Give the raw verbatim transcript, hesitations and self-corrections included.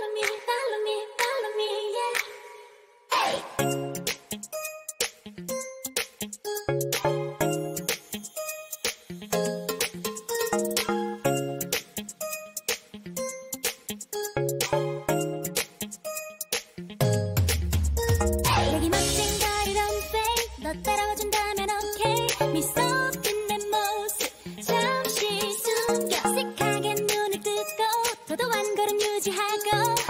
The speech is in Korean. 한 걸음 유지하고